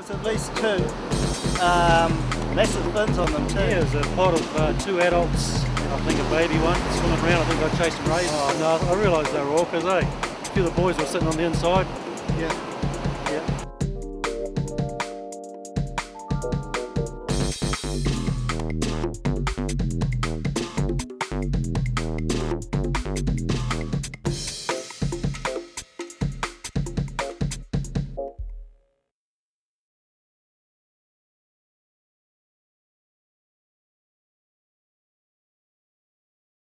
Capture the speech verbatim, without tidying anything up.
was at least two. Um, massive fins on them too. Yeah, there's a pod of uh, two adults and I think a baby one swimming around. I think I chased them rays. Oh, no, I realised they were orcas, eh? A few of the boys were sitting on the inside. Yeah.